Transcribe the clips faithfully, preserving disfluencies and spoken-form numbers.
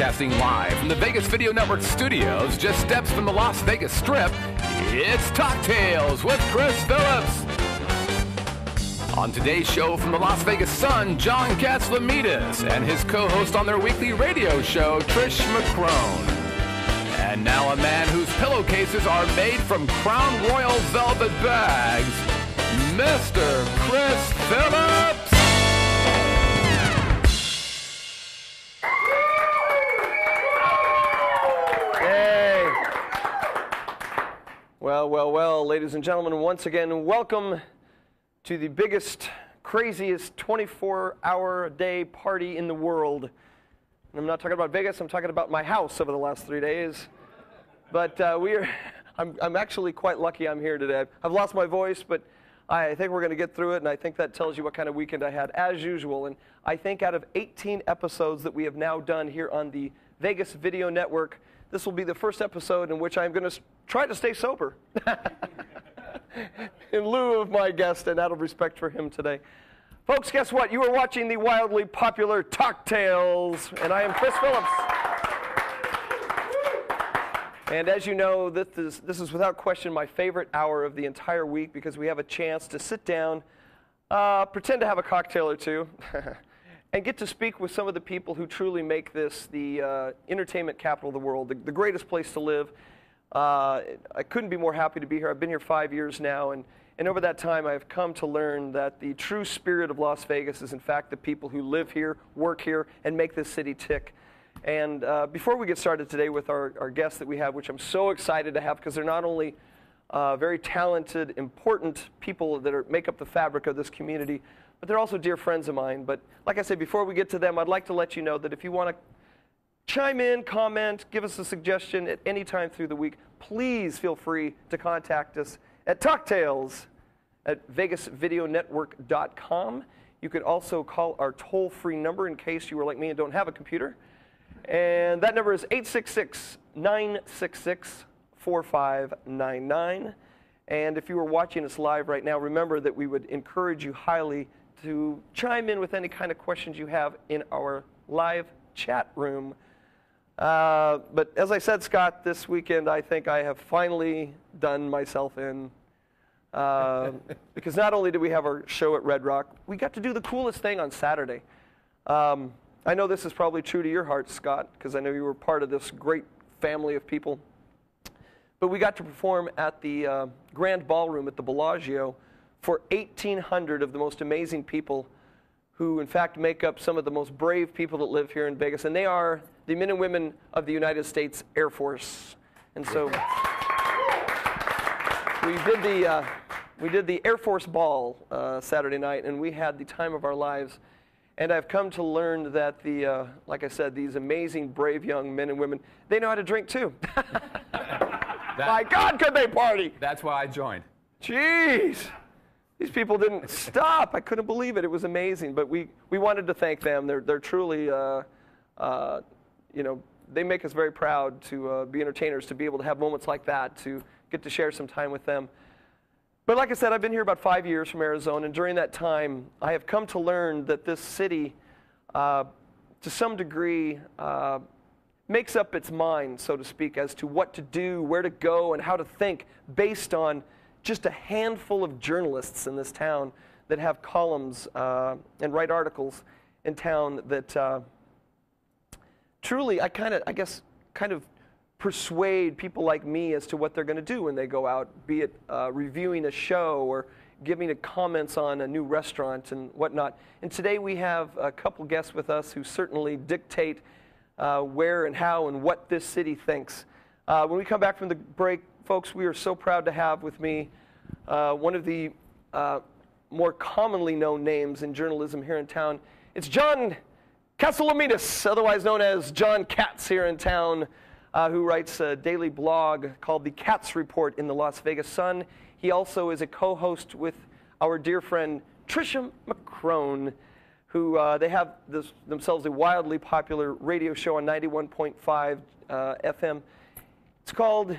Broadcasting live from the Vegas Video Network studios, just steps from the Las Vegas Strip, it's Talktails with Chris Phillips. On today's show from the Las Vegas Sun, John Katsilometes and his co-host on their weekly radio show, Tricia McCrone. And now a man whose pillowcases are made from Crown Royal velvet bags, Mister Chris Phillips. Well, well, well, ladies and gentlemen, once again, welcome to the biggest, craziest twenty-four hour a day party in the world. And I'm not talking about Vegas, I'm talking about my house over the last three days. But uh, we're, I'm, I'm actually quite lucky I'm here today. I've lost my voice, but I think we're going to get through it, and I think that tells you what kind of weekend I had, as usual. And I think out of eighteen episodes that we have now done here on the Vegas Video Network, this will be the first episode in which I'm going to try to stay sober in lieu of my guest and out of respect for him today. Folks, guess what? You are watching the wildly popular Talktails, and I am Chris Phillips. And as you know, this is, this is without question my favorite hour of the entire week because we have a chance to sit down, uh, pretend to have a cocktail or two, and get to speak with some of the people who truly make this the uh, entertainment capital of the world, the, the greatest place to live. Uh, I couldn't be more happy to be here. I've been here five years now, and, and over that time I've come to learn that the true spirit of Las Vegas is in fact the people who live here, work here, and make this city tick. And uh, before we get started today with our, our guests that we have, which I'm so excited to have because they're not only uh, very talented, important people that are, make up the fabric of this community, but they're also dear friends of mine. But like I said, before we get to them, I'd like to let you know that if you want to chime in, comment, give us a suggestion at any time through the week, please feel free to contact us at Talktails at vegas video network dot com. You could also call our toll-free number in case you were like me and don't have a computer. And that number is eight six six, nine six six, four five nine nine. And if you were watching us live right now, remember that we would encourage you highly to chime in with any kind of questions you have in our live chat room. Uh, but as I said, Scott, this weekend I think I have finally done myself in. Uh, because not only did we have our show at Red Rock, we got to do the coolest thing on Saturday. Um, I know this is probably true to your heart, Scott, because I know you were part of this great family of people. But we got to perform at the uh, Grand Ballroom at the Bellagio for eighteen hundred of the most amazing people who, in fact, make up some of the most brave people that live here in Vegas. And they are the men and women of the United States Air Force. And so we did the, uh, we did the Air Force Ball uh, Saturday night, and we had the time of our lives. And I've come to learn that, the, uh, like I said, these amazing, brave young men and women, they know how to drink, too. That, my God, could they party? That's why I joined. Jeez. These people didn't stop. I couldn't believe it. It was amazing. But we, we wanted to thank them. They're, they're truly, uh, uh, you know, they make us very proud to uh, be entertainers, to be able to have moments like that, to get to share some time with them. But like I said, I've been here about five years from Arizona. And during that time, I have come to learn that this city, uh, to some degree, uh, makes up its mind, so to speak, as to what to do, where to go, and how to think based on just a handful of journalists in this town that have columns uh, and write articles in town that uh, truly, I kind of, I guess, kind of persuade people like me as to what they're going to do when they go out, be it uh, reviewing a show or giving a comments on a new restaurant and whatnot. And today we have a couple guests with us who certainly dictate Uh, where and how and what this city thinks. Uh, when we come back from the break, folks, we are so proud to have with me uh, one of the uh, more commonly known names in journalism here in town. It's John Katsilometes, otherwise known as John Katz here in town, uh, who writes a daily blog called The Kats Report in the Las Vegas Sun. He also is a co-host with our dear friend Tricia McCrone, who uh, they have this, themselves a wildly popular radio show on ninety-one point five uh, F M. It's called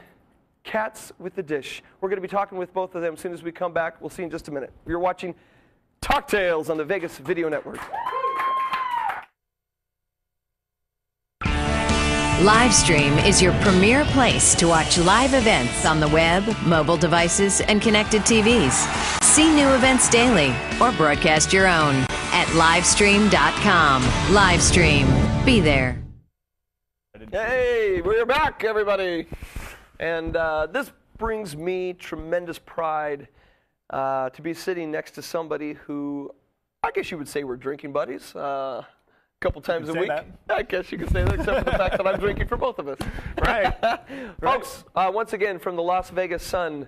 Kats with the Dish. We're going to be talking with both of them as soon as we come back. We'll see you in just a minute. You're watching Talktails on the Vegas Video Network. Livestream is your premier place to watch live events on the web, mobile devices, and connected T Vs. See new events daily or broadcast your own at livestream dot com. Livestream. Be there. Hey, we're back, everybody. And uh, this brings me tremendous pride uh, to be sitting next to somebody who, I guess you would say we're drinking buddies. Uh, couple times a week. That. I guess you could say that, except for the fact that I'm drinking for both of us. Right. Right. Folks, uh, once again, from the Las Vegas Sun,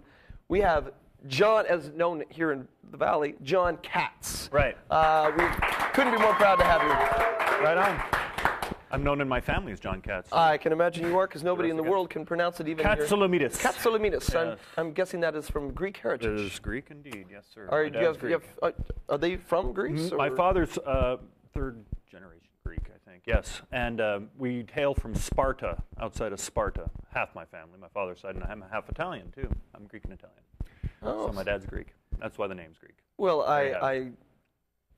we have John, as known here in the Valley, John Katz. Right. Uh, we couldn't be more proud to have you. Right on. I'm known in my family as John Katz. I can imagine you are, because nobody in the world can pronounce it even. Katsilometes. Katsilometes. Yes. I'm, I'm guessing that is from Greek heritage. It is Greek, indeed. Yes, sir. Are, you have, you have, uh, are they from Greece? Mm, my father's uh, third generation. Greek, I think. Yes, and uh, we hail from Sparta, outside of Sparta. Half my family, my father's side, and I'm half Italian too. I'm Greek and Italian. Oh. So my dad's Greek. That's why the name's Greek. Well, I, I,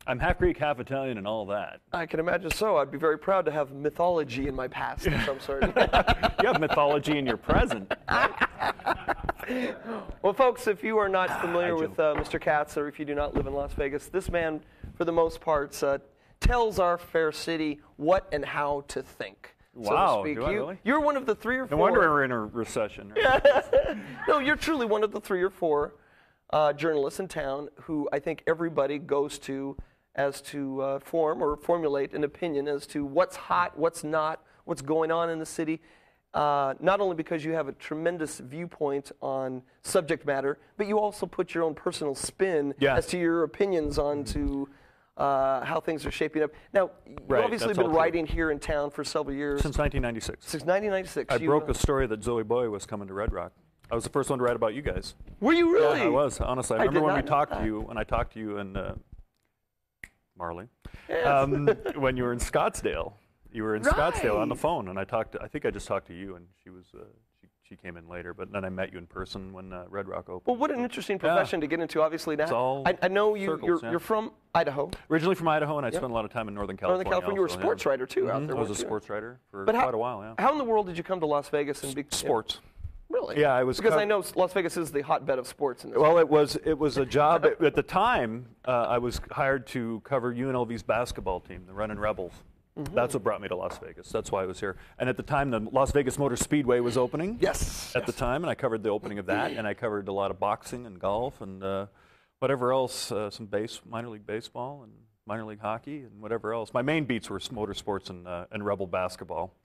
I'm half Greek, half Italian, and all that. I can imagine so. I'd be very proud to have mythology in my past of some sort. You have mythology in your present. Right? Well, folks, if you are not familiar with uh, Mister Katz, or if you do not live in Las Vegas, this man, for the most part, uh, tells our fair city what and how to think. Wow, so to speak. Do I you, really? You're one of the three or four. No wonder we're in a recession. Right? Yeah. No, you're truly one of the three or four uh, journalists in town who I think everybody goes to as to uh, form or formulate an opinion as to what's hot, what's not, what's going on in the city. Uh, not only because you have a tremendous viewpoint on subject matter, but you also put your own personal spin yeah. as to your opinions on to... Uh, how things are shaping up. Now, you've right, obviously been writing true. here in town for several years. Since nineteen ninety-six. Since nineteen ninety-six. I broke know. a story that Zowie Bowie was coming to Red Rock. I was the first one to write about you guys. Were you really? Yeah, I was, honestly. I, I remember when we talked that. to you, when I talked to you and uh, Marley, yes. um, when you were in Scottsdale. You were in right. Scottsdale on the phone, and I talked to, I think I just talked to you, and she was... Uh, She came in later, but then I met you in person when uh, Red Rock opened. Well, what an interesting profession yeah. to get into, obviously. Now. It's all I, I know you, circles, you're, yeah. you're from Idaho. Originally from Idaho, and I yeah. spent a lot of time in Northern California. Northern California, also, you were a sports yeah. writer, too, mm-hmm. out there. I was a you? sports writer for but quite how, a while, yeah. How in the world did you come to Las Vegas? and be, Sports. Yeah. Really? Yeah, I was... Because I know Las Vegas is the hotbed of sports. In this well, country. it was it was a job. at, at the time, uh, I was hired to cover U N L V's basketball team, the Runnin' Rebels. Mm-hmm. That's what brought me to Las Vegas. That's why I was here. And at the time, the Las Vegas Motor Speedway was opening. Yes. At yes. the time, and I covered the opening of that, and I covered a lot of boxing and golf and uh, whatever else, uh, some base, minor league baseball and minor league hockey and whatever else. My main beats were motorsports and uh, and Rebel basketball,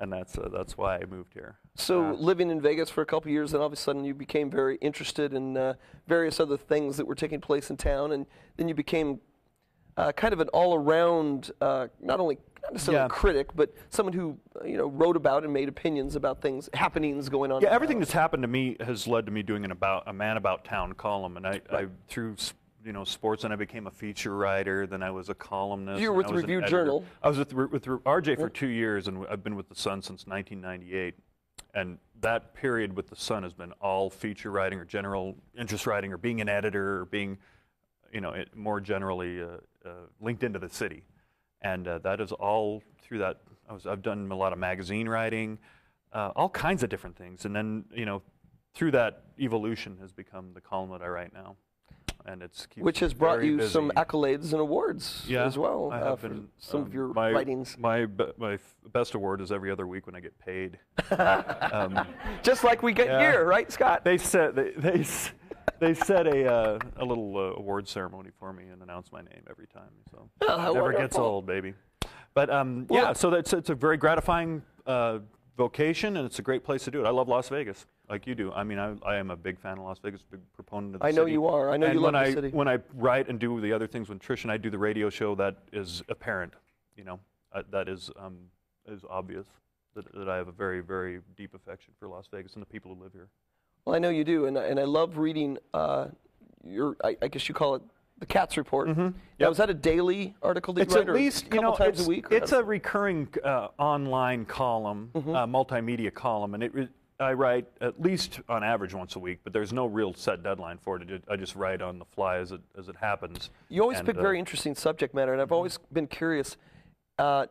and that's uh, that's why I moved here. So uh, living in Vegas for a couple years, then all of a sudden you became very interested in uh, various other things that were taking place in town, and then you became. Uh, kind of an all-around, uh, not only not necessarily yeah. critic, but someone who uh, you know wrote about and made opinions about things, happenings going on. Yeah, everything that's happened to me has led to me doing an about a man about town column, and I, right. I through you know sports, and I became a feature writer. Then I was a columnist. You were with Review Journal. I was with with R J for yeah. two years, and I've been with the Sun since nineteen ninety-eight. And that period with the Sun has been all feature writing or general interest writing or being an editor or being, you know, it, more generally. Uh, Uh, linked into the city, and uh, that is all through that. I was, I've done a lot of magazine writing, uh, all kinds of different things, and then you know, through that evolution has become the column that I write now, and it's keeps which has brought you busy. some accolades and awards yeah, as well. I have uh, been, some um, of your my, writings. My be my f best award is every other week when I get paid. um, Just like we get yeah. here, right, Scott? They said they. they s They set a uh, a little uh, award ceremony for me and announced my name every time. So oh, never wonderful. gets old, baby. But um, well, yeah, so that's it's a very gratifying uh, vocation, and it's a great place to do it. I love Las Vegas, like you do. I mean, I, I am a big fan of Las Vegas, big proponent of the I city. I know you are. I know and you love the I, city. When I write and do the other things, when Trish and I do the radio show, that is apparent. You know, uh, that is um, is obvious that, that I have a very very deep affection for Las Vegas and the people who live here. Well, I know you do, and and I love reading uh, your. I, I guess you call it the Kats Report. Mm-hmm. Yeah, was that a daily article that it's you write, at least a you know times a week? It's a recurring uh, online column, mm-hmm. uh, multimedia column, and it. Re I write at least on average once a week, but there's no real set deadline for it. I just write on the fly as it as it happens. You always and, pick uh, very interesting subject matter, and I've mm-hmm. always been curious. Uh,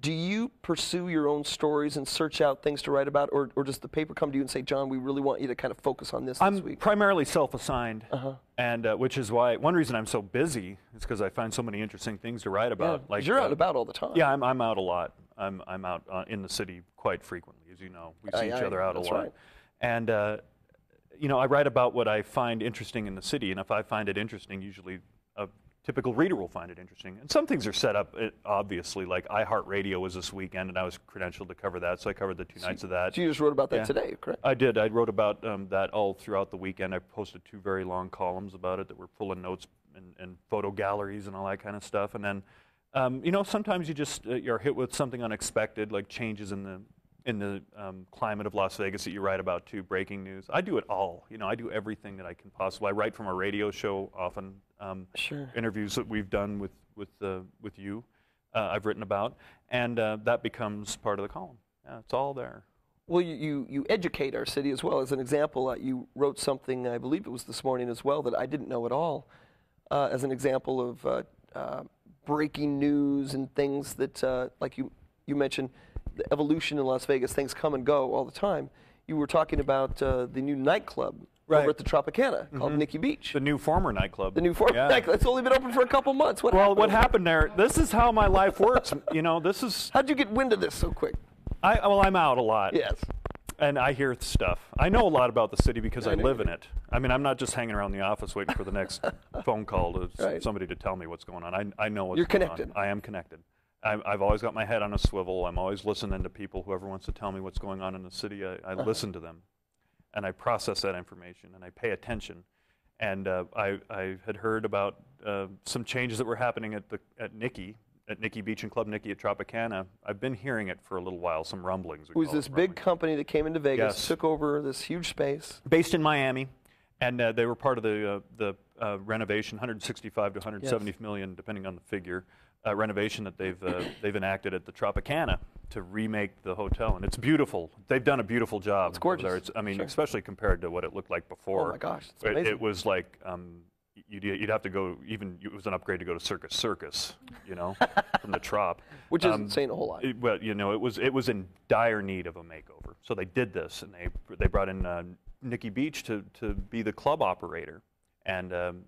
do you pursue your own stories and search out things to write about, or, or does the paper come to you and say, John, we really want you to kind of focus on this I'm this week? I'm primarily self-assigned, uh-huh. and uh, which is why, one reason I'm so busy is because I find so many interesting things to write about. Yeah, like, you're uh, out and about all the time. Yeah, I'm, I'm out a lot. I'm, I'm out uh, in the city quite frequently, as you know. We see aye, each aye, other out a lot. Right. And, uh, you know, I write about what I find interesting in the city, and if I find it interesting, usually a typical reader will find it interesting. And some things are set up, it, obviously, like iHeartRadio was this weekend, and I was credentialed to cover that, so I covered the two so nights of that. So you just wrote about that yeah. today, correct? I did. I wrote about um, that all throughout the weekend. I posted two very long columns about it that were full of notes and, and photo galleries and all that kind of stuff. And then, um, you know, sometimes you just uh, you're hit with something unexpected, like changes in the in the um, climate of Las Vegas that you write about too, breaking news. I do it all. You know, I do everything that I can possibly. I write from a radio show often, um, sure. interviews that we've done with, with, uh, with you, uh, I've written about, and uh, that becomes part of the column. Yeah, it's all there. Well, you, you, you educate our city as well. As an example, uh, you wrote something, I believe it was this morning as well, that I didn't know at all, uh, as an example of uh, uh, breaking news and things that, uh, like you, you mentioned, the evolution in Las Vegas, things come and go all the time. You were talking about uh, the new nightclub right. over at the Tropicana mm-hmm. called Nikki Beach. The new former nightclub. The new former yeah. nightclub. It's only been open for a couple months. What well, happened what happened there? This is how my life works. You know, this is. How'd you get wind of this so quick? I well, I'm out a lot. Yes. And I hear stuff. I know a lot about the city because I, I live in it. I mean, I'm not just hanging around the office waiting for the next phone call to right. somebody to tell me what's going on. I I know what's You're going connected. on. I am connected. I've always got my head on a swivel. I'm always listening to people. Whoever wants to tell me what's going on in the city, I, I uh-huh. listen to them, and I process that information, and I pay attention. And uh, I, I had heard about uh, some changes that were happening at the at Nikki, at Nikki Beach and Club Nikki at Tropicana. I've been hearing it for a little while. Some rumblings. It was this big rumblings. company that came into Vegas, yes. took over this huge space, based in Miami, and uh, they were part of the uh, the uh, renovation, one hundred sixty-five to one hundred seventy yes. million, depending on the figure. Uh, renovation that they've uh, they've enacted at the Tropicana to remake the hotel, and it's beautiful. They've done a beautiful job. It's gorgeous. It's, I mean, sure. especially compared to what it looked like before. Oh my gosh, it's amazing. It, it was like um, you'd you'd have to go even. It was an upgrade to go to Circus Circus, you know, from the Trop, which um, isn't saying a whole lot. It, well, you know, it was it was in dire need of a makeover, so they did this, and they they brought in uh, Nikki Beach to to be the club operator, and um,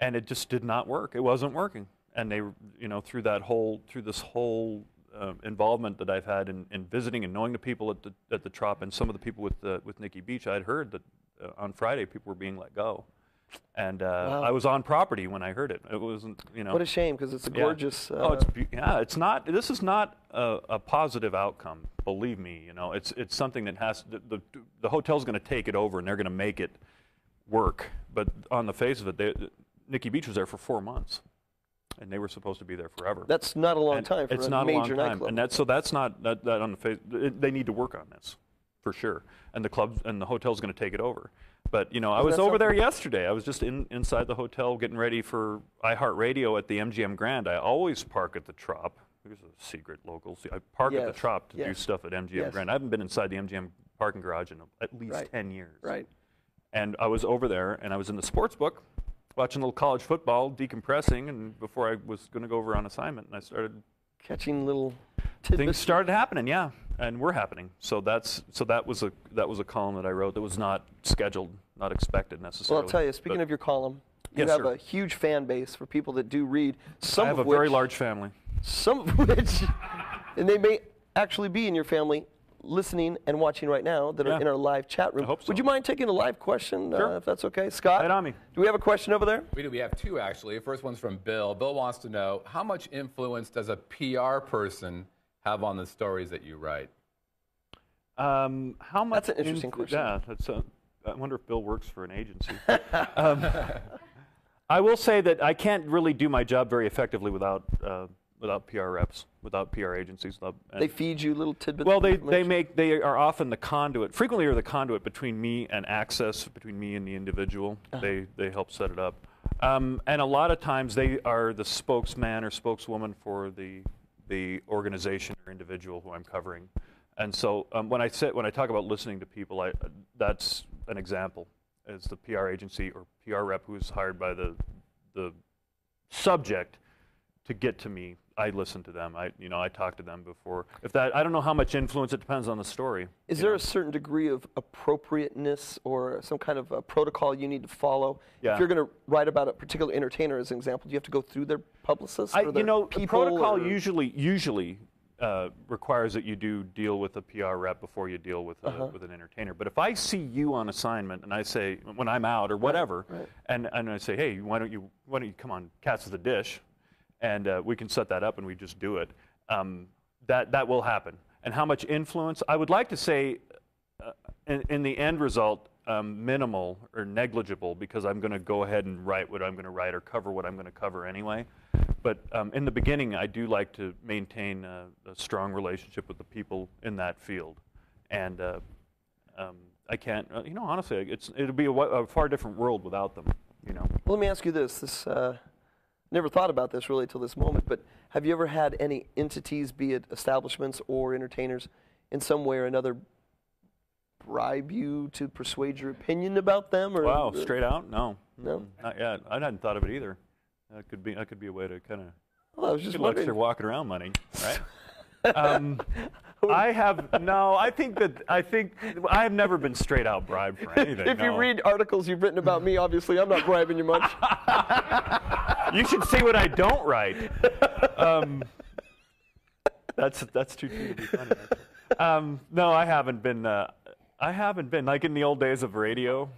and it just did not work. It wasn't working. And they, you know, through that whole, through this whole uh, involvement that I've had in, in visiting and knowing the people at the at the Trop and some of the people with the, with Nikki Beach, I'd heard that uh, on Friday people were being let go, and uh, wow. I was on property when I heard it. It wasn't, you know. What a shame, because it's a gorgeous. Yeah. Uh, oh, it's be yeah. It's not. This is not a, a positive outcome. Believe me, you know. It's it's something that has the the, the hotel's going to take it over, and they're going to make it work. But on the face of it, they, Nikki Beach was there for four months. And they were supposed to be there forever. That's not a long and time for it's a not major a long time. nightclub. And that's, so that's not that, that on the face. It, they need to work on this, for sure. And the club and the hotel's going to take it over. But you know, I was over there yesterday. I was just in inside the hotel getting ready for iHeartRadio at the M G M Grand. I always park at the Trop. Here's a secret local. See, I park yes. at the Trop to yes. do stuff at M G M yes. Grand. I haven't been inside the M G M parking garage in at least right. ten years. Right. And I was over there, and I was in the sports book. Watching a little college football, decompressing, and before I was going to go over on assignment, and I started catching little tidbits. Things started happening, yeah, and were happening. So that's so that was a that was a column that I wrote that was not scheduled, not expected necessarily. Well, I'll tell you. Speaking but of your column, you yes, have sir. a huge fan base for people that do read. Some I have of a which, very large family. Some of which, and they may actually be in your family, listening and watching right now that yeah. are in our live chat room. I hope so. Would you mind taking a live question, sure. uh, if that's okay? Scott, right on me. Do we have a question over there? We do. We have two, actually. The first one's from Bill. Bill wants to know, how much influence does a P R person have on the stories that you write? Um, how much? That's an interesting question. Yeah, that's a, I wonder if Bill works for an agency. um, I will say that I can't really do my job very effectively without... Uh, without P R reps, without P R agencies. Without they feed you little tidbits. Well, they, they make they are often the conduit, frequently are the conduit between me and access, between me and the individual. Uh-huh. They they help set it up, um, and a lot of times they are the spokesman or spokeswoman for the the organization or individual who I'm covering. And so um, when I sit when I talk about listening to people, I uh, that's an example. It's the P R agency or P R rep who is hired by the the subject to get to me I listen to them. I, you know, I talk to them before. If that, I don't know how much influence. It depends on the story. Is there know? a certain degree of appropriateness or some kind of a protocol you need to follow? Yeah. If you're going to write about a particular entertainer, as an example, do you have to go through their publicists? I, or their you know, the protocol or? usually usually uh, requires that you do deal with a P R rep before you deal with a, uh-huh. with an entertainer. But if I see you on assignment and I say when I'm out or whatever, right, right. and and I say, hey, why don't you why don't you come on Kats with the Dish? And uh, we can set that up, and we just do it. Um, that that will happen. And how much influence? I would like to say, uh, in, in the end result, um, minimal or negligible, because I'm going to go ahead and write what I'm going to write or cover what I'm going to cover anyway. But um, in the beginning, I do like to maintain a, a strong relationship with the people in that field. And uh, um, I can't, uh, you know, honestly, it's it'll be a, a far different world without them. You know. Well, let me ask you this. This. Uh Never thought about this really till this moment, but have you ever had any entities, be it establishments or entertainers, in some way or another bribe you to persuade your opinion about them? Or wow, uh, straight out? No. No? Not yet. I hadn't thought of it either. That could be, that could be a way to kind of... Well, I was just wondering. They're walking around money, right? um, I have, no, I think that, I think, I have never been straight out bribed for anything. If no. you read articles you've written about me, obviously I'm not bribing you much. You should see what I don't write. Um, that's that's too true to be funny. Um, no, I haven't been, uh, I haven't been, like in the old days of radio,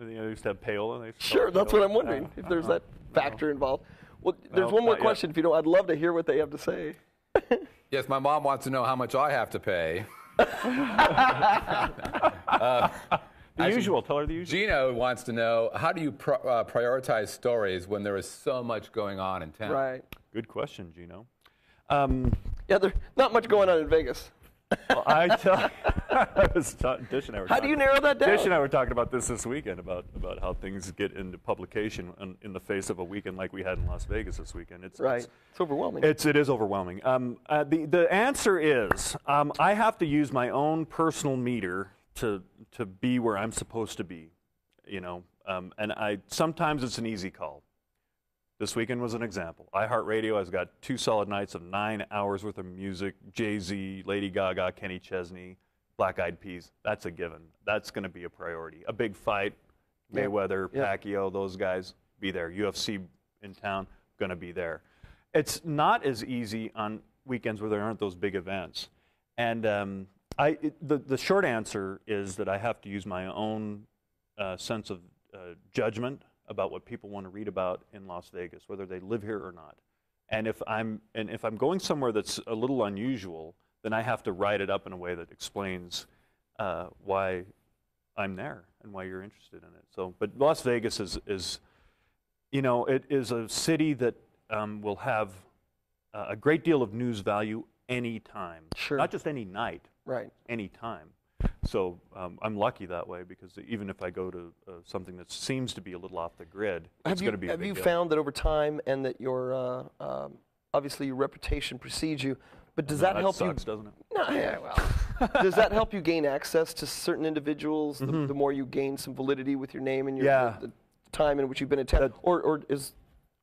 you know, they used to have payola. They sure, that's payola. what I'm wondering, no, if there's uh-huh. that factor no. involved. Well, there's no, one more question, yet. if you don't, I'd love to hear what they have to say. Yes, my mom wants to know how much I have to pay. uh, the actually, usual. Tell her the usual. Gino wants to know, how do you pro uh, prioritize stories when there is so much going on in town? Right. Good question, Gino. Um, yeah, there's not much going on in Vegas. Well, I tell I was Dish and I were How do you narrow that down? Dish and I were talking about this this weekend, about, about how things get into publication in, in the face of a weekend like we had in Las Vegas this weekend. It's, right. It's, it's overwhelming. It's, it is overwhelming. Um, uh, the, the answer is um, I have to use my own personal meter to, to be where I'm supposed to be, you know, um, and I sometimes it's an easy call. This weekend was an example. iHeartRadio has got two solid nights of nine hours worth of music, Jay-Z, Lady Gaga, Kenny Chesney, Black Eyed Peas. That's a given. That's going to be a priority. A big fight, Mayweather, yeah. Pacquiao, those guys, be there. U F C in town, going to be there. It's not as easy on weekends where there aren't those big events. And um, I, it, the, the short answer is that I have to use my own uh, sense of uh, judgment about what people want to read about in Las Vegas, whether they live here or not. And if I'm and if I'm going somewhere that's a little unusual, then I have to write it up in a way that explains uh, why I'm there and why you're interested in it. So, but Las Vegas is is, you know, it is a city that um, will have uh, a great deal of news value any time, sure, not just any night, right? Any time. So um, I'm lucky that way, because even if I go to uh, something that seems to be a little off the grid, have it's going to be a big deal. Have you found that over time, and that your uh, um, obviously your reputation precedes you, but does no, that, that help sucks, you? Doesn't it? No, yeah, well, does that help you gain access to certain individuals? Mm-hmm. the, the more you gain some validity with your name and your yeah. the, the time in which you've been attending, or or is.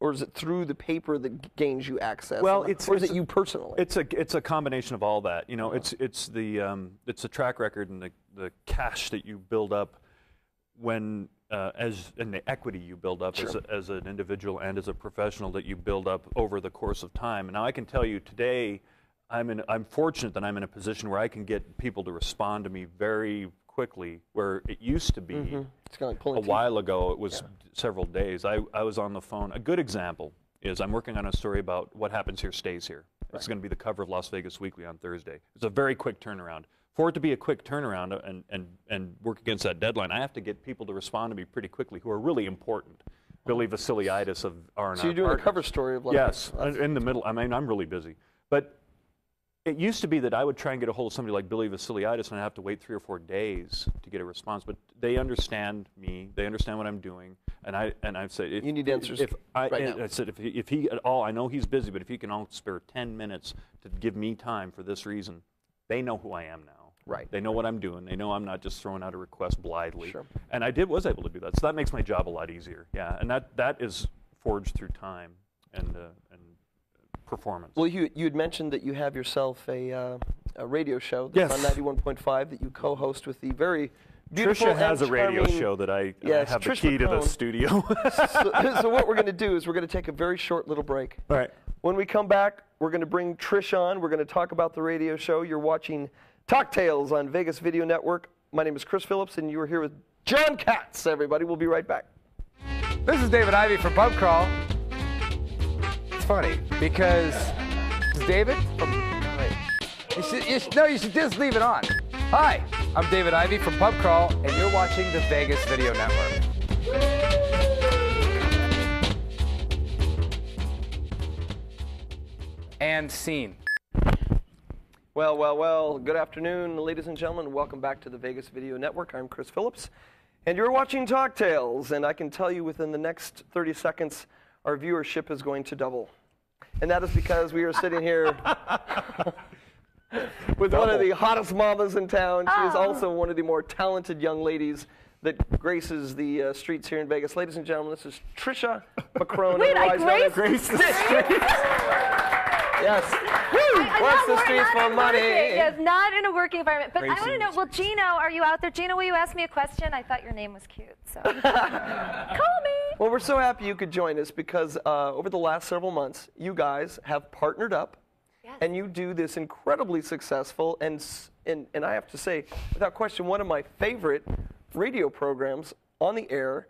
Or is it through the paper that gains you access? Well, it's, or is it's it you personally? It's a it's a combination of all that. You know, uh-huh. it's it's the um, it's the track record and the the cash that you build up when uh, as and the equity you build up sure. as, a, as an individual and as a professional that you build up over the course of time. And now I can tell you today, I'm in I'm fortunate that I'm in a position where I can get people to respond to me very quickly, where it used to be mm-hmm. it's kind of like pulling a while ago, it was yeah. several days. I, I was on the phone. A good example is I'm working on a story about what happens here stays here. Right. It's going to be the cover of Las Vegas Weekly on Thursday. It's a very quick turnaround. For it to be a quick turnaround and, and, and work against that deadline, I have to get people to respond to me pretty quickly who are really important. Billy Vassiliadis of R and R Partners. So you're doing Partners. a cover story of Las Vegas? Yes, in the middle. I mean, I'm really busy. But it used to be that I would try and get a hold of somebody like Billy Vassiliadis and I'd have to wait three or four days to get a response. But they understand me. They understand what I'm doing. And I and I've said, if, you need answers. If I, right now. I said, if he, if he at all, I know he's busy, but if he can all spare ten minutes to give me time for this reason, they know who I am now. Right. They know what I'm doing. They know I'm not just throwing out a request blithely. Sure. And I did was able to do that. So that makes my job a lot easier. Yeah. And that that is forged through time and uh, and performance. Well, you you had mentioned that you have yourself a, uh, a radio show that's yes. on ninety-one point five that you co-host with the very beautiful Tricia has a radio show that I, yes, I have Trish the key McCrone. to the studio. so, so what we're going to do is we're going to take a very short little break. All right. When we come back, we're going to bring Trish on. We're going to talk about the radio show. You're watching Talktails on Vegas Video Network. My name is Chris Phillips, and you are here with John Katz, everybody. We'll be right back. This is David Ivey from Pub Crawl. It's funny because it's David from... Wait. You should, you should, no, you should just leave it on. Hi, I'm David Ivey from Pub Crawl, and you're watching the Vegas Video Network. And scene. Well, well, well, good afternoon, ladies and gentlemen. Welcome back to the Vegas Video Network. I'm Chris Phillips, and you're watching Talktails, and I can tell you within the next thirty seconds, our viewership is going to double. And that is because we are sitting here... with Double. one of the hottest mamas in town. She is also one of the more talented young ladies that graces the uh, streets here in Vegas. Ladies and gentlemen, this is Tricia McCrone. Wait, I grace, grace the streets? Yes. Grace the streets for money. Yes, not in a working environment. But Gracing I want to know, well, Gino, are you out there? Gino, will you ask me a question? I thought your name was cute, so call me. Well, we're so happy you could join us because uh, over the last several months, you guys have partnered up. Yes. And you do this incredibly successful, and, and and I have to say, without question, one of my favorite radio programs on the air.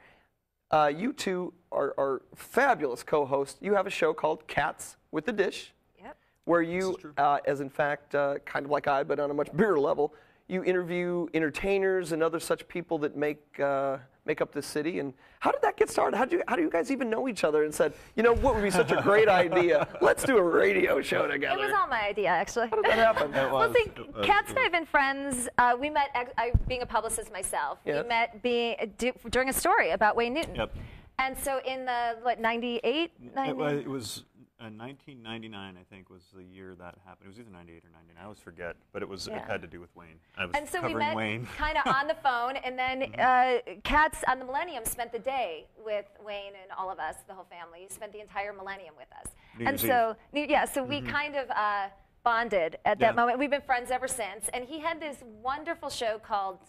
Uh, you two are, are fabulous co-hosts. You have a show called Kats with the Dish, yep. where you, uh, as in fact, uh, kind of like I, but on a much bigger level, you interview entertainers and other such people that make uh, make up this city. And how did that get started? How do you, how do you guys even know each other? And said, you know, what would be such a great idea? Let's do a radio show together. It was all my idea, actually. How did that happen? That was, well, see, Kats and I have been friends. Uh, we met ex I, being a publicist myself. Yes. We met being uh, do, during a story about Wayne Newton. Yep. And so in the what ninety-eight, it was. It was Uh, nineteen ninety-nine, I think, was the year that happened. It was either ninety-eight or ninety-nine. I always forget, but it was yeah. it had to do with Wayne. I was and so covering we met Wayne, kind of on the phone, and then mm-hmm. uh, Kats on the Millennium spent the day with Wayne and all of us, the whole family, spent the entire Millennium with us. New and Year's so, Eve. yeah, so we mm-hmm. kind of uh, bonded at that yeah. moment. We've been friends ever since, and he had this wonderful show called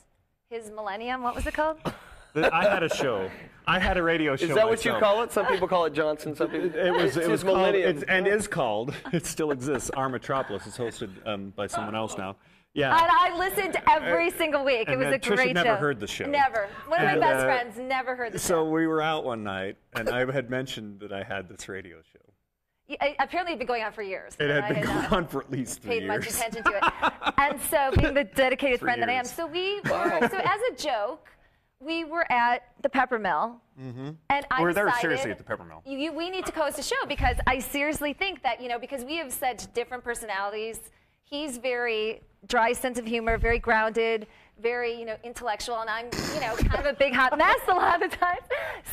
his Millennium. What was it called? I had a show. I had a radio show. Is that myself. What you call it? Some people call it Johnson. Some people. It was. It it's was called, it's, and is called. It still exists. Our Metropolis is hosted um, by someone else now. Yeah. And I listened every single week. And it was a Tricia great never show. never heard the show. Never. One of my and, best uh, friends never heard the so show. So we were out one night, and I had mentioned that I had this radio show. I, apparently, it had been going on for years. It had been going on for at least three years. Paid much attention to it. And so, being the dedicated friend years. that I am, so we were. So as a joke. We were at the Pepper Mill, mm-hmm. and I we were there seriously at the Pepper Mill. You, you, we need to co-host a show because I seriously think that, you know, because we have such different personalities. He's very dry sense of humor, very grounded, very, you know, intellectual, and I'm, you know, kind of a big hot mess a lot of the time.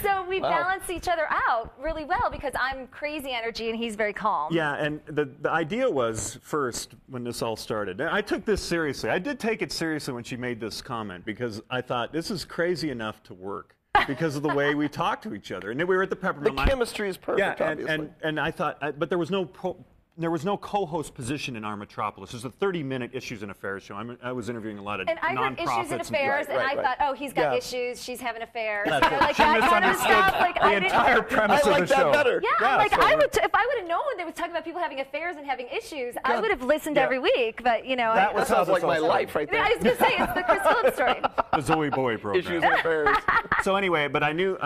So we wow. balance each other out really well because I'm crazy energy and he's very calm. Yeah, and the, the idea was first when this all started, and I took this seriously. I did take it seriously when she made this comment because I thought this is crazy enough to work because of the way we talk to each other. And then we were at the Peppermint. The Mine. chemistry is perfect, yeah, and, obviously. And, and I thought, I, but there was no... Po There was no co-host position in our Metropolis. It was a thirty-minute Issues and Affairs show. I'm, I was interviewing a lot of nonprofits. And I heard Issues and Affairs, and, right, and right, I right. thought, oh, he's got yeah. issues. She's having affairs. That's so like, she that kind of stuff. Like, the I entire didn't, premise I like of the that show. Better. Yeah, yeah like so I would. T if I would have known they were talking about people having affairs and having issues, God. I would have listened yeah. every week. But you know, that I, was sounds like my life right there. I was going to say it's the Chris Phillips story. The Zowie Bowie program. Issues and Affairs. So anyway, but I knew.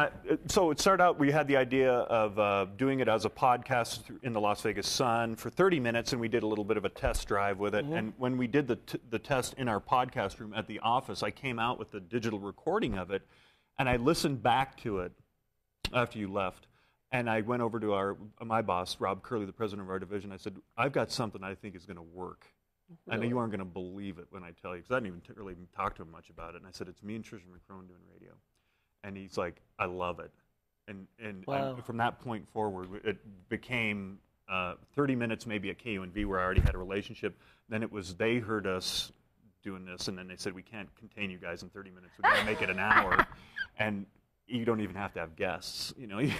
So it started out. We had the idea of doing it as a podcast in the Las Vegas Sun. For thirty minutes, and we did a little bit of a test drive with it. Mm-hmm. And when we did the, t the test in our podcast room at the office, I came out with the digital recording of it, and I listened back to it after you left. And I went over to our my boss, Rob Curley, the president of our division. I said, I've got something I think is going to work. Really? I know you aren't going to believe it when I tell you, because I didn't even t really even talk to him much about it. And I said, it's me and Tricia McCrone doing radio. And he's like, I love it. And, and wow. I, from that point forward, it became... Uh, thirty minutes maybe at K U N V where I already had a relationship. Then it was they heard us doing this, and then they said, we can't contain you guys in thirty minutes. We're going to make it an hour. And you don't even have to have guests. You know, you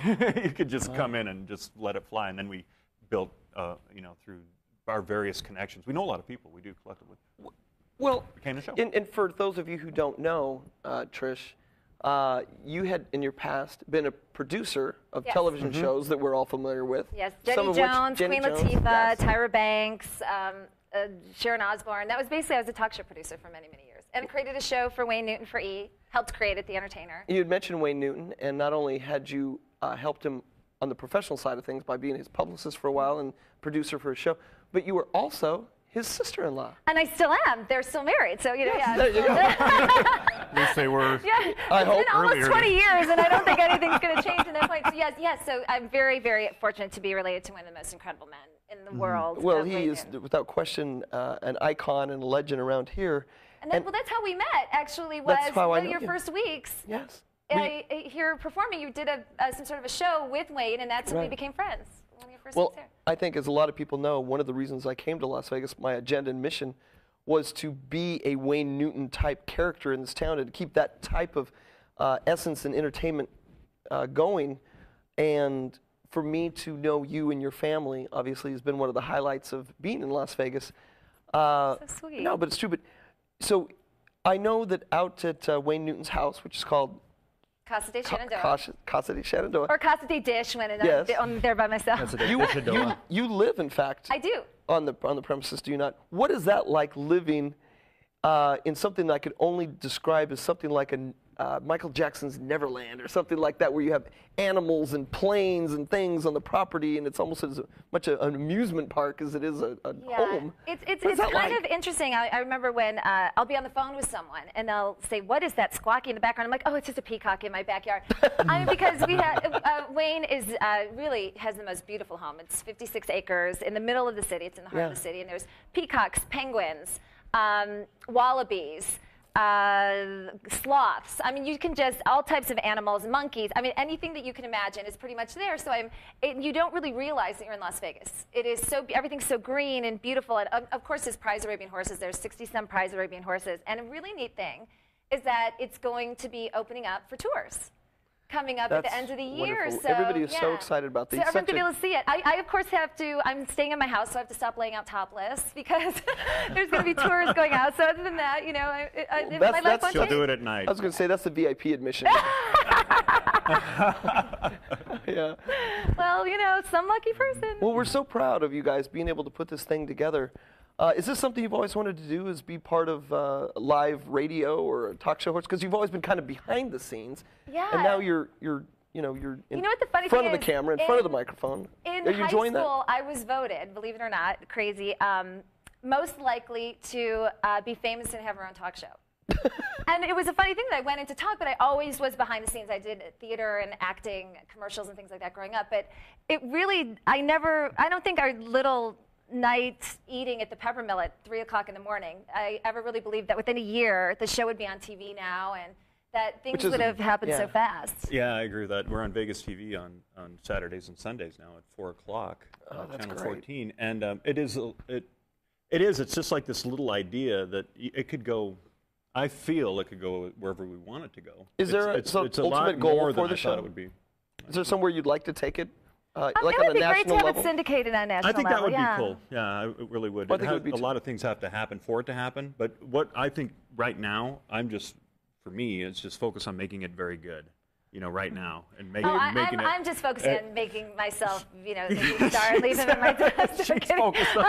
could just come in and just let it fly. And then we built uh, you know, through our various connections. We know a lot of people. We do collectively. Well, became the show. And, and for those of you who don't know, uh, Trish, uh, you had in your past been a producer of yes. television mm-hmm. shows that we're all familiar with. Yes, Jenny Jones, Jenny Queen Jones, Latifah, yes. Tyra Banks, um, uh, Sharon Osbourne. That was basically, I was a talk show producer for many, many years. And created a show for Wayne Newton for E! Helped create it, The Entertainer. You had mentioned Wayne Newton, and not only had you uh, helped him on the professional side of things by being his publicist for a while and producer for his show, but you were also his sister-in-law. And I still am. They're still married, so, you know, yes, yeah. There you go. At least they were. Yeah, I it's hope been almost earlier. twenty years, and I don't think anything's going to change at that point. So, yes, yes, so I'm very, very fortunate to be related to one of the most incredible men in the mm-hmm. world. Well, he Wayne is, Newton. without question, uh, an icon and a legend around here. And, that, and well, that's how we met, actually, was that's how I know your you. first weeks. Yes. I, I, here performing, you did a, uh, some sort of a show with Wayne, and that's right. when we became friends. When we first well, there. I think, as a lot of people know, one of the reasons I came to Las Vegas, my agenda and mission, was to be a Wayne Newton-type character in this town and to keep that type of uh, essence and entertainment uh, going. And for me to know you and your family, obviously, has been one of the highlights of being in Las Vegas. Uh, so sweet. No, but it's true. But so I know that out at uh, Wayne Newton's house, which is called Casa de Shenandoah. Casa, Casa de Shenandoah. Or Casa de Dish when I'm yes. on there by myself. Casa de you, you, you live, in fact. I do. On the, on the premises, do you not? What is that like living uh, in something that I could only describe as something like a, uh, Michael Jackson's Neverland or something like that, where you have animals and planes and things on the property, and it's almost as much a, an amusement park as it is a, a yeah. home? It's, it's, it's kind like? of interesting. I, I remember when uh, I'll be on the phone with someone, and they'll say, what is that squawking in the background? I'm like, oh, it's just a peacock in my backyard. I mean, because we have, uh, Wayne is uh, really has the most beautiful home. It's fifty-six acres in the middle of the city. It's in the heart yeah. of the city, and there's peacocks, penguins, um, wallabies, Uh, sloths. I mean, you can just all types of animals, monkeys. I mean, anything that you can imagine is pretty much there. So I'm, it, you don't really realize that you're in Las Vegas. It is so everything's so green and beautiful. And of, of course, there's prize Arabian horses. There's sixty some prize Arabian horses. And a really neat thing is that it's going to be opening up for tours. Coming up That's at the end of the year. Wonderful. So everybody is yeah. so excited about these. So everyone's going to be able to see it. I, I, of course, have to, I'm staying in my house, so I have to stop laying out topless because there's going to be tours going out. So other than that, you know, I, I well, that's, my life that's, she'll do it at night. I was going to say, that's the V I P admission. yeah. Well, you know, some lucky person. Well, we're so proud of you guys being able to put this thing together. Uh, is this something you've always wanted to do, is be part of uh, live radio or a talk show host? Because you've always been kind of behind the scenes. Yeah. And now you're, you're you know, you're in you know what the funny front thing of the is, camera, in, in front of the microphone. In Are you high enjoying school, that? I was voted, believe it or not, crazy, um, most likely to uh, be famous and have her own talk show. And it was a funny thing that I went into talk, but I always was behind the scenes. I did theater and acting, commercials and things like that growing up. But it really, I never, I don't think our little... night eating at the Peppermill at three o'clock in the morning. I ever really believed that within a year the show would be on T V now, and that things would have happened yeah. so fast. Yeah, I agree with that. We're on Vegas T V on on Saturdays and Sundays now at four o'clock, oh, uh, channel great. fourteen, and um, it is it it is it's just like this little idea that it could go. I feel it could go wherever we want it to go. Is it's, there a, it's, so it's a ultimate goal more for than the I show? Thought it would be. Is there somewhere you'd like to take it? Uh, um, like that would be great to have level. it syndicated on national level. I think that would yeah. be cool. Yeah, it really would. Well, it I think has, it would be a lot of things have to happen for it to happen. But what I think right now, I'm just, for me, it's just focus on making it very good. You know, right now, and making, oh, making I'm, it. I'm just focused uh, on making myself, you know, the star, leaving in my dust. She's focused on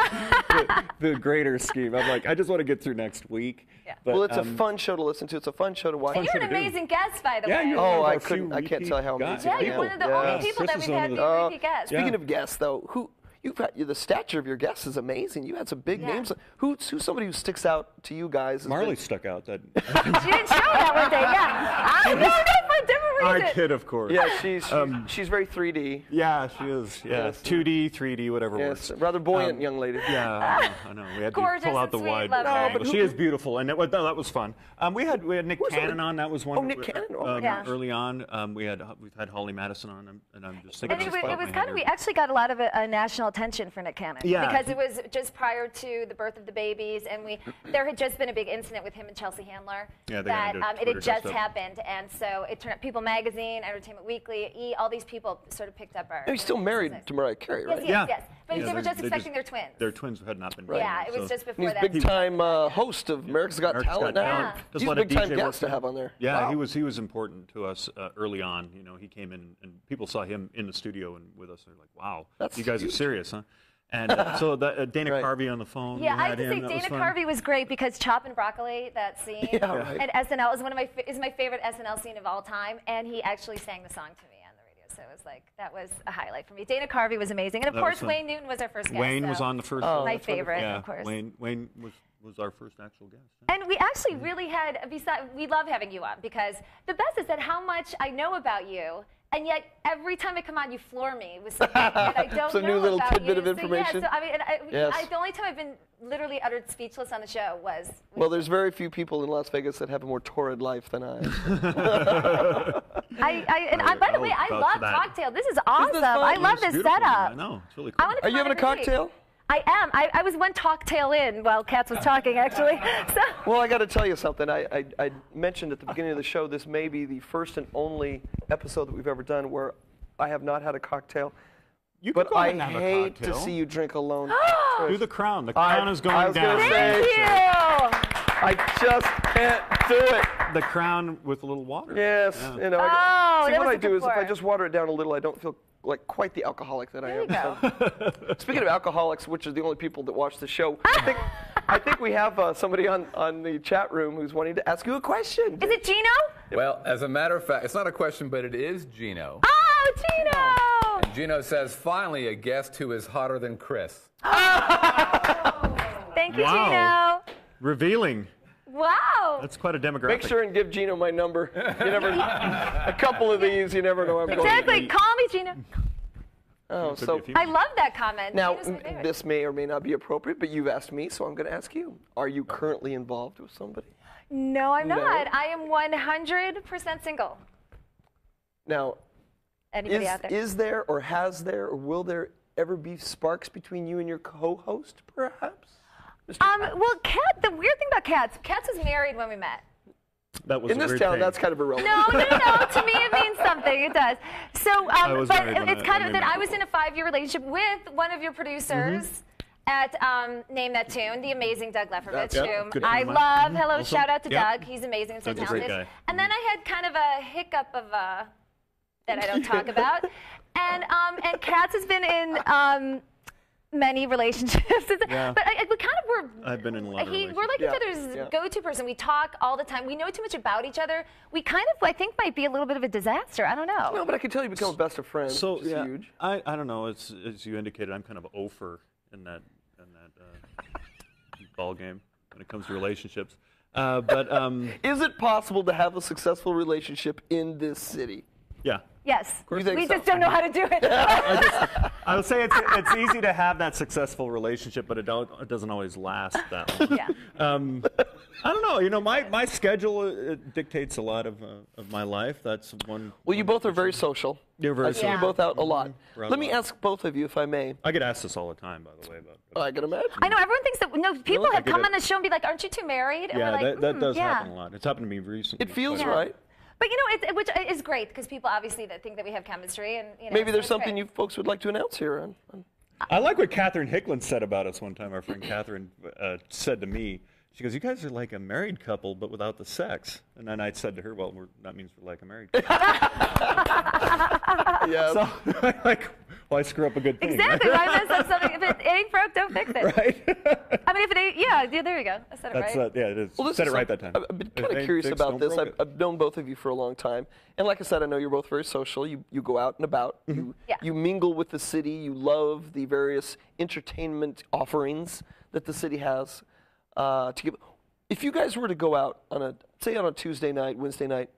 the, the greater scheme. I'm like, I just want to get through next week. Yeah. But, well, it's um, a fun show to listen to. It's a fun show to watch. And you're an amazing do. guest, by the yeah, way. You're oh, I couldn't. I can't tell how amazing. Yeah, you're yeah. one of the yeah. only people yes, that we've had be uh, repeat guests. Speaking yeah. of guests, though, who you've had, the stature of your guests is amazing. You had some big yeah. names. Who's who? Somebody who sticks out to you guys? Marley stuck out. That she didn't show that one day. Yeah, I know. Our kid, of course. Yeah, she's she's, um, she's very three D. Yeah, she is. Yeah, yes. two D, three D, whatever yes. works. Rather buoyant um, young lady. Yeah, I know. I know. We had Gorgeous to pull out the wide. No, but she is beautiful, and it, well, that was fun. Um, we had we had Nick Where's Cannon on. That was one. Oh, Nick Cannon. Oh, um, yeah. Early on, um, we had we've had Holly Madison on, and I'm just thinking. And it, it was kind here. of we actually got a lot of a, a national attention for Nick Cannon. Yeah. Because it was just prior to the birth of the babies, and we there had just been a big incident with him and Chelsea Handler. Yeah, they that um, it had just happened, and so it turned out people. Magazine Magazine, Entertainment Weekly, E! All these people sort of picked up our... And he's still married to Mariah Carey, right? Yes, yes, yeah. yes. But yeah, they were just expecting just, their twins. Their twins had not been married. Yeah, it was so. just before he's that. He's a big-time uh, host of America's Got America's Talent. Got Talent. Yeah. He's a big-time guest to have on there. Yeah, wow. he was he was important to us uh, early on. You know, he came in, and people saw him in the studio and with us. They're like, wow, That's you guys huge. are serious, huh? And uh, so the, uh, Dana right. Carvey on the phone. Yeah, I have to say Dana was Carvey was great because Chop and Broccoli, that scene, yeah, right. and S N L is one of my is my favorite S N L scene of all time, and he actually sang the song to me on the radio, so it was like that was a highlight for me. Dana Carvey was amazing, and of that course Wayne Newton was our first guest. Wayne so was on the first. Oh, my favorite, yeah, of course. Wayne Wayne was. was our first actual guest. Yeah. And we actually really had, besides, we love having you on because the best is that how much I know about you, and yet every time I come on, you floor me with something that I don't so know about you. It's a new little tidbit you. of information. So, yeah, so, I mean, and I, yes. I, the only time I've been literally uttered speechless on the show was... Well, there's very few people in Las Vegas that have a more torrid life than I. I, I and I, by the way, I love Talktails. This is awesome. This I love this setup. I know. It's really cool. I Are you having a cocktail? Week. I am. I, I was one Talktail in while Kats was talking, actually. So. Well, I got to tell you something. I, I, I mentioned at the beginning of the show, this may be the first and only episode that we've ever done where I have not had a cocktail. You but I hate to see you drink alone. Do the crown. The crown I, is going I was down. Thank you. I just can't do it. The crown with a little water. Yes. Yeah. You know, oh, I, see, that what was I do before. is if I just water it down a little, I don't feel like quite the alcoholic that there I am. You go. So, speaking of alcoholics, which is the only people that watch the show, I think, I think we have uh, somebody on, on the chat room who's wanting to ask you a question. Is it Gino? Well, as a matter of fact, it's not a question, but it is Gino. Oh, Gino! And Gino says, finally, a guest who is hotter than Chris. Oh. Thank you, wow. Gino. Revealing. Wow. That's quite a demographic. Make sure and give Gino my number. You never a couple of these, you never know I'm exactly. going to Exactly. Call me, Gino. Oh, so I love that comment. Now, this may or may not be appropriate, but you've asked me, so I'm going to ask you. Are you currently involved with somebody? No, I'm no. not. I am one hundred percent single. Now, anybody is, out there? Is there or has there or will there ever be sparks between you and your co-host, perhaps? Um, well, Kat, the weird thing about Kats, Kats was married when we met. That was in this town, thing. that's kind of irrelevant. No, no, no, to me it means something, it does. So, um, but it, it's I, kind I of that I was in a five-year relationship with one of your producers mm-hmm. at um, Name That Tune, the amazing Doug Leffervitz, yep. whom I love. Mm-hmm. Hello, also, shout out to yep. Doug, he's amazing and so Doug's talented. A great guy. And then I had kind of a hiccup of uh, that I don't talk about. And, um, and Kats has been in... Um, many relationships, yeah. but I, I, we kind of were. I've been in a lot of he, We're like yeah. each other's yeah. go-to person. We talk all the time. We know too much about each other. We kind of, I think, might be a little bit of a disaster. I don't know. No, but I can tell you become best of friends. So yeah, huge. I, I don't know. It's, as you indicated, I'm kind of ofer in that in that uh, ball game when it comes to relationships. Uh, but um, is it possible to have a successful relationship in this city? Yeah. Yes. We so. just don't know how to do it. I, just, I would say it's, it's easy to have that successful relationship, but it, don't, it doesn't always last that long. Yeah. Um, I don't know. You know, my, my schedule uh, dictates a lot of, uh, of my life. That's one. Well, one you both are very social. You're very social. Yeah. You're both out a lot. Mm-hmm. Let lot. me ask both of you, if I may. I get asked this all the time, by the way. About, about I can imagine. I know. Everyone thinks that, no, people really? have come it. on the show and be like, aren't you two married? And yeah, like, that, mm, that does yeah. happen a lot. It's happened to me recently. It feels yeah. right. But, you know, it's, which is great, because people obviously that think that we have chemistry. and you know, Maybe there's something great. you folks would like to announce here. On, on. I like what Catherine Hicklin said about us one time. Our friend Catherine uh, said to me, she goes, you guys are like a married couple, but without the sex. And then I said to her, well, we're, that means we're like a married couple. yeah. So, like, why screw up a good thing? Exactly. Right? Why mess up something? If it ain't broke, don't fix it. Right? I mean, if it ain't, yeah, yeah there you go. I said it That's right. Uh, yeah, it is. Well, said is it right that time. I've been kind of curious fixed, about this. I've, I've known both of you for a long time. And like I said, I know you're both very social. You, you go out and about. Mm-hmm. you, yeah. you mingle with the city. You love the various entertainment offerings that the city has. Uh, to give, if you guys were to go out on a, say on a Tuesday night, Wednesday night,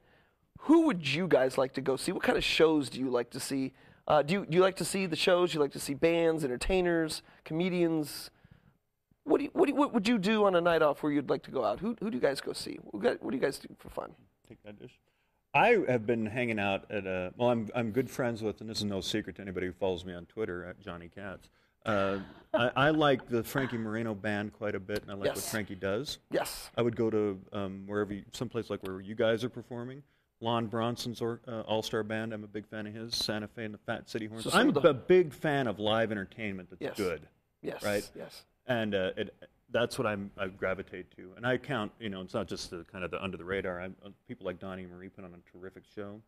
who would you guys like to go see? What kind of shows do you like to see? Uh, do, you, do you like to see the shows? Do you like to see bands, entertainers, comedians? What, do you, what, do you, what would you do on a night off where you'd like to go out? Who, who do you guys go see? What do you guys do for fun? Take that dish. I have been hanging out at a, well, I'm, I'm good friends with, and this is no secret to anybody who follows me on Twitter, at Johnny Kats. Uh, I, I like the Frankie Moreno band quite a bit, and I like yes. what Frankie does. Yes. I would go to um, wherever, you, someplace like where you guys are performing. Lon Bronson's or, uh, All-Star Band. I'm a big fan of his. Santa Fe and the Fat City Horns. So I'm a big fan of live entertainment that's yes. good. Yes. Right? Yes. And uh, it, that's what I'm, I gravitate to. And I count, you know, it's not just the kind of the under the radar. I'm, uh, people like Donnie and Marie put on a terrific show.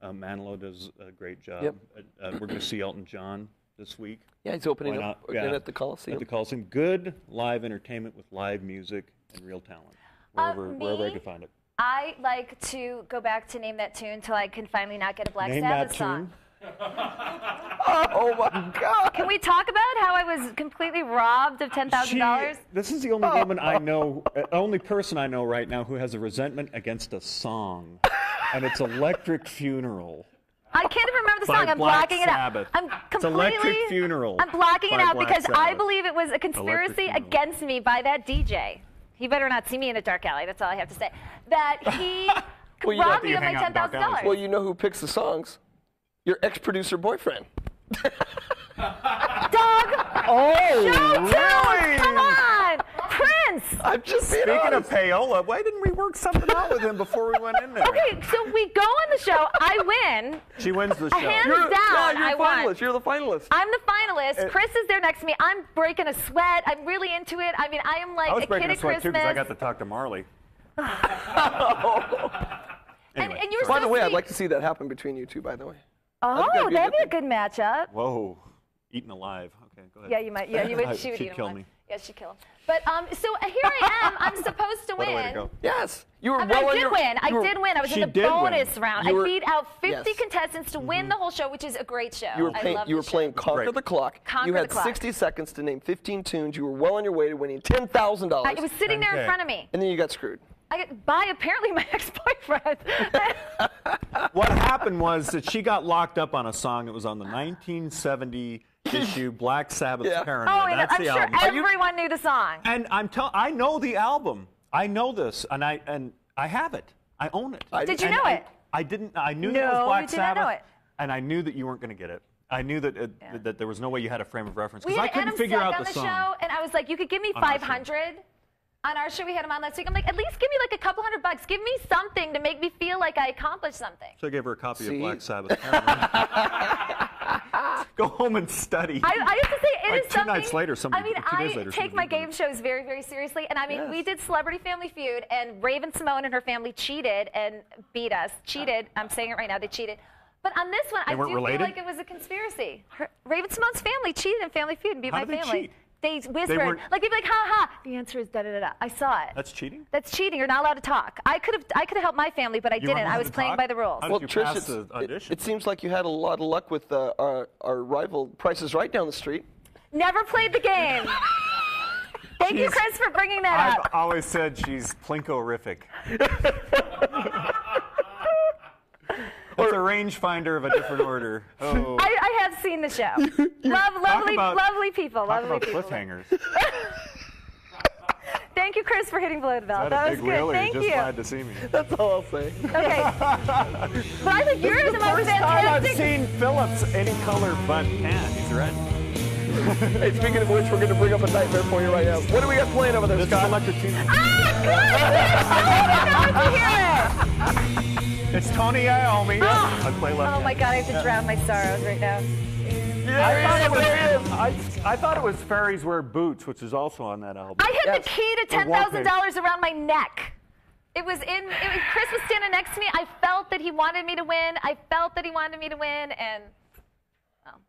Uh, Manilow does a great job. Yep. Uh, uh, we're going to see Elton John this week. Yeah, he's opening up yeah, at the Coliseum. At the Coliseum. Good live entertainment with live music and real talent. Wherever, uh, me, wherever I can find it. I like to go back to Name That Tune until I can finally not get a Black Sabbath song. Oh my God! Can we talk about how I was completely robbed of ten thousand dollars? This is the only woman I know, uh, only person I know right now who has a resentment against a song, and it's Electric Funeral. I can't even remember the song. I'm Black blocking Sabbath. it out. I'm completely. It's Electric Funeral. I'm blocking it out Black because Sabbath. I believe it was a conspiracy against me by that D J. He better not see me in a dark alley. That's all I have to say. That he well, robbed me of my ten thousand dollars. Well, you know who picks the songs? Your ex-producer boyfriend. Doug! Oh, Showtime! Come on! Prince! I'm just Speaking honest. of payola, why didn't we work something out with him before we went in there? Okay, so we go on the show. I win. She wins the show. Hands you're, down, yeah, you're I finalist. won. You're the finalist. I'm the finalist. Chris is there next to me. I'm breaking a sweat. I'm really into it. I mean, I am like I was a breaking kid a sweat at Christmas. too because I got to talk to Marley. Anyway, and, and you're by so the way, sweet. I'd like to see that happen between you two, by the way. Oh, that'd be, that'd be a good matchup. Whoa. Eaten alive. Okay, go ahead. Yeah, you might. Yeah, you would. She would eat kill alive. me. Yeah, she'd kill him. But um, so here I am. I'm supposed to win. What a way to go. Yes. You were I, mean, well I did win. I were, did win. I was in the bonus win. round. Were, I beat out fifty yes. contestants to win mm-hmm. the whole show, which is a great show. You were, playing, I love you were playing Conquer right. the Clock. Conquer you had the clock. sixty seconds to name fifteen tunes. You were well on your way to winning ten thousand dollars. It was sitting there okay. in front of me. And then you got screwed. I got, by apparently my ex-boyfriend. What happened was that she got locked up on a song. It was on the nineteen seventy issue, Black Sabbath's yeah. Paranoia. Oh, and That's I'm the sure album. everyone you, knew the song. And I'm tell, I know the album. I know this, and I and I have it. I own it. I, Did you know I, it? I didn't. I knew no, that it was Black you didn't Sabbath, know it. and I knew that you weren't going to get it. I knew that it, yeah. that there was no way you had a frame of reference because I couldn't Adam figure out the, the song. Show, and I was like, you could give me five hundred. On our show, we had him on last week. I'm like, at least give me like a couple hundred bucks. Give me something to make me feel like I accomplished something. So I gave her a copy See? of Black Sabbath. Go home and study. I, I have to say, it like is two something. Two nights later, somebody, I mean, two days I later, take my game shows very, very seriously. And I mean, yes. we did Celebrity Family Feud, and Raven Simone and her family cheated and beat us. Cheated. I'm saying it right now. They cheated. But on this one, they I do related? feel like it was a conspiracy. Her, Raven Simone's family cheated in Family Feud and beat How my did family. They cheat? They whispered, they like they'd be like, ha ha, the answer is da da da da. I saw it. That's cheating? That's cheating. You're not allowed to talk. I could have I could have helped my family, but I you didn't. I was playing talk? by the rules. Well, Trish, it's, the audition? It, it seems like you had a lot of luck with uh, our, our rival Price is Right down the street. Never played the game. Thank she's, you, Chris, for bringing that I've up. I've always said she's plinko-rific. It's a rangefinder of a different order. Oh. I, I have seen the show. Love, lovely, about, lovely people. Talk lovely about people. cliffhangers. Thank you, Chris, for hitting below the bell. That, that was good. Really? Thank You're you. Just glad to see me. That's all I'll say. Okay. But I think you're the, the most fantastic. I've seen Phillips any color but tan. He's red. Hey, speaking of which, we're going to bring up a nightmare for you right now. What do we got playing over there, this Scott? Electric Funeral. Ah, good. I didn't know if you hear it. It's Tony Iommi. Oh. I play left. Oh my God, I have to yeah. drown my sorrows right now. Yeah, I, thought it was, I, I thought it was Fairies Wear Boots, which is also on that album. I had yes. the key to ten thousand dollars around my neck. It was in. It was, Chris was standing next to me. I felt that he wanted me to win. I felt that he wanted me to win, and. Well,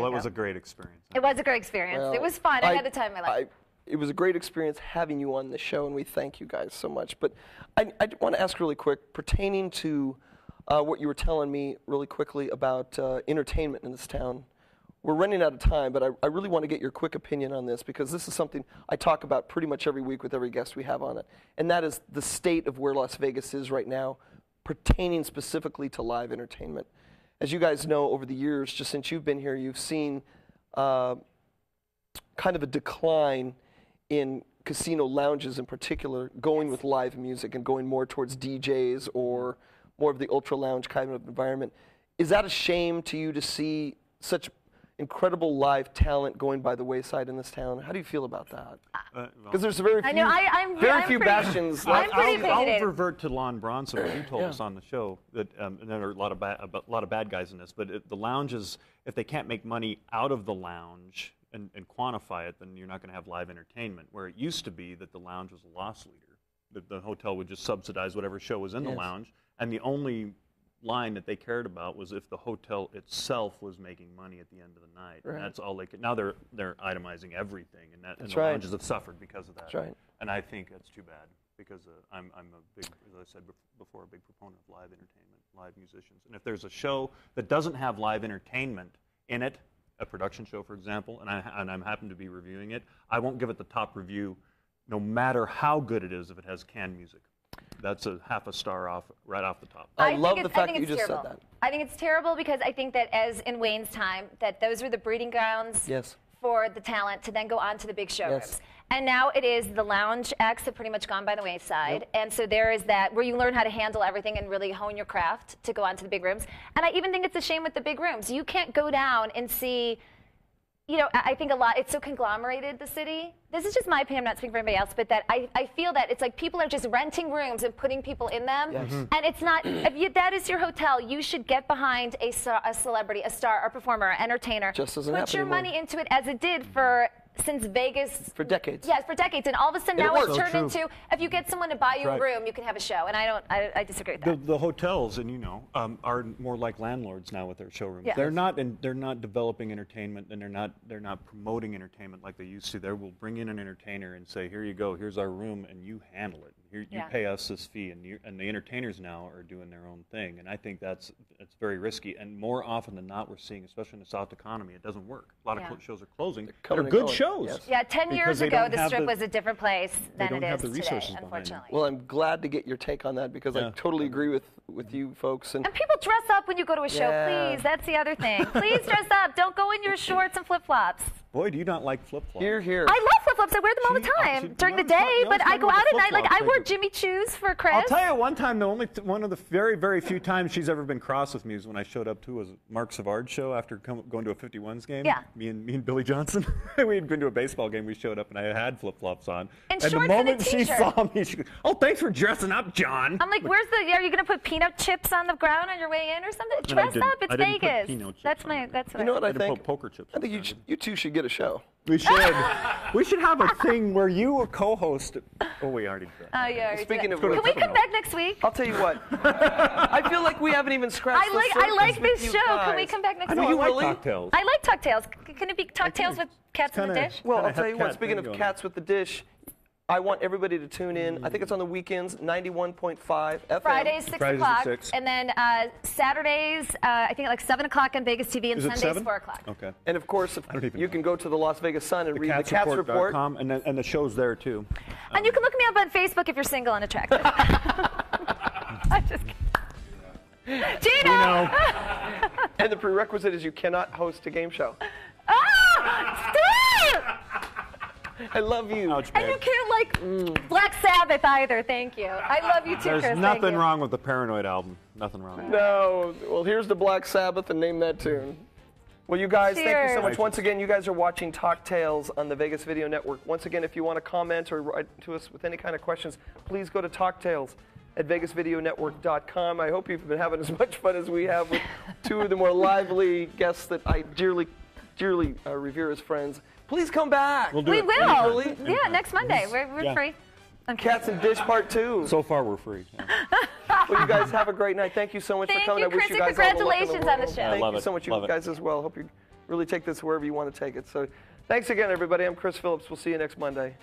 well it go. was a great experience. It was a great experience. Well, it was fun. I, I had a time in my life. I, It was a great experience having you on the show, and we thank you guys so much. But I, I want to ask really quick, pertaining to uh, what you were telling me really quickly about uh, entertainment in this town. We're running out of time, but I, I really want to get your quick opinion on this, because this is something I talk about pretty much every week with every guest we have on it, and that is the state of where Las Vegas is right now, pertaining specifically to live entertainment. As you guys know, over the years, just since you've been here, you've seen uh, kind of a decline in casino lounges in particular, going with live music and going more towards D Js or more of the ultra lounge kind of environment. Is that a shame to you to see such incredible live talent going by the wayside in this town. How do you feel about that? Because there's very few, I know, I, I'm, very I'm few pretty, bastions. I'm pretty I'll, I'll revert to Lon Bronson. You told yeah. us on the show that um, and there are a lot of bad, a lot of bad guys in this, but if the lounges, if they can't make money out of the lounge and, and quantify it, then you're not going to have live entertainment. Where it used to be that the lounge was a loss leader, that the hotel would just subsidize whatever show was in yes. the lounge, and the only line that they cared about was if the hotel itself was making money at the end of the night. Right. And that's all they could. Now they're they're itemizing everything, and that that's and the right. lounges have suffered because of that. That's right. And I think that's too bad because uh, I'm I'm a big, as I said before, a big proponent of live entertainment, live musicians. And if there's a show that doesn't have live entertainment in it, a production show, for example, and I and I'm happen to be reviewing it, I won't give it the top review, no matter how good it is, if it has canned music. That's a half a star off, right off the top. I, I love the fact that you just terrible. said that. I think it's terrible because I think that as in Wayne's time, that those were the breeding grounds yes. for the talent to then go on to the big showrooms. Yes. And now it is the lounge acts have pretty much gone by the wayside. Yep. And so there is that where you learn how to handle everything and really hone your craft to go on to the big rooms. And I even think it's a shame with the big rooms. You can't go down and see... You know, I think a lot, it's so conglomerated, the city. This is just my opinion, I'm not speaking for anybody else, but that I, I feel that it's like people are just renting rooms and putting people in them. Yes. Mm-hmm. And it's not, if you, that is your hotel, you should get behind a, a celebrity, a star, a performer, an entertainer. Just doesn't happen anymore. Put your money into it as it did for, since Vegas. For decades. Yes, for decades. And all of a sudden now it's turned into, if you get someone to buy you a room, you can have a show. And I don't, I, I disagree with that. The, the hotels, and you know, um, are more like landlords now with their showrooms. Yes. They're not, in, they're not developing entertainment, and they're not, they're not promoting entertainment like they used to. They will bring in an entertainer and say, here you go, here's our room, and you handle it. Here, yeah. You pay us this fee, and, you, and the entertainers now are doing their own thing. And I think that's, that's very risky. And more often than not, we're seeing, especially in the soft economy, it doesn't work. A lot yeah. of shows are closing. They're, they're good going. shows. Yes. Yeah, ten years ago, the Strip the, was a different place than it is today, unfortunately. Well, I'm glad to get your take on that because yeah. I totally agree with, with you folks. And, and people dress up when you go to a show, yeah. please. That's the other thing. Please dress up. Don't go in your shorts and flip-flops. Boy, do you not like flip-flops. Here, here. I love flip-flops. I wear them all the time she, she, during no, the day, no, but I go out at night. Like, I wore Jimmy Choo's for Chris. I'll tell you one time, the only one of the very, very few times she's ever been cross with me is when I showed up to was Mark Savard's show after come, going to a fifty-ones game. Yeah. Me and, me and Billy Johnson. We had been to a baseball game. We showed up, and I had flip-flops on. And, and shorts the moment and a she saw me, she goes, oh, thanks for dressing up, John. I'm like, where's the, are you going to put peanut chips on the ground on your way in or something? Dress up. It's Vegas. Put that's my, that's what you know what I, I think? Put poker chips I think you, you two should get a show. We should. We should have a thing where you a co-host. Oh, we already did. Oh, yeah. Already Speaking did. of, can we come back next week? I'll tell you what. I feel like we haven't even scratched. I like. The I like this show. Guys. Can we come back next I know week? You like really? Talktails. I like Talktails. Can it be Talktails with Kats with the Dish? Well, I'll tell you what. Speaking of Kats with the Dish. I want everybody to tune in. I think it's on the weekends, ninety-one point five F M. Fridays, six o'clock. And then uh, Saturdays, uh, I think like seven o'clock on Vegas T V, and is Sundays, seven? four o'clock. Okay. And of course, if you know. can go to the Las Vegas Sun and the read Kats the Kats Report. Report. Com, and, the, and the show's there, too. And um, you can look me up on Facebook if you're single and attractive. I'm just kidding. Gina! Gina. And the prerequisite is you cannot host a game show. Oh! Stop! I love you. Ouch, and you can't like mm. Black Sabbath either. Thank you. I love you too, There's Chris. There's nothing wrong with the Paranoid album. Nothing wrong. With no. That. Well, here's the Black Sabbath and Name That Tune. Well, you guys, Cheers. thank you so much. Once again, you guys are watching Talktails on the Vegas Video Network. Once again, if you want to comment or write to us with any kind of questions, please go to Talktails at Vegas Video Network dot com. I hope you've been having as much fun as we have with two of the more lively guests that I dearly, dearly uh, revere as friends. Please come back. We'll do we it. will. Really? Yeah, next Monday. We're, we're yeah. free. Okay. Kats and Dish Part two. So far, we're free. Yeah. Well, you guys have a great night. Thank you so much Thank for coming. You, I wish Chris, you guys congratulations all the luck in the world. on the show. Thank I love you so much, you love guys, it. as well. Hope you really take this wherever you want to take it. So, thanks again, everybody. I'm Chris Phillips. We'll see you next Monday.